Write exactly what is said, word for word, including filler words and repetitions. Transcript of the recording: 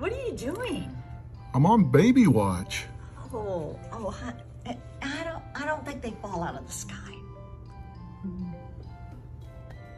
What are you doing? I'm on baby watch. Oh, oh, I, I don't, I don't think they fall out of the sky.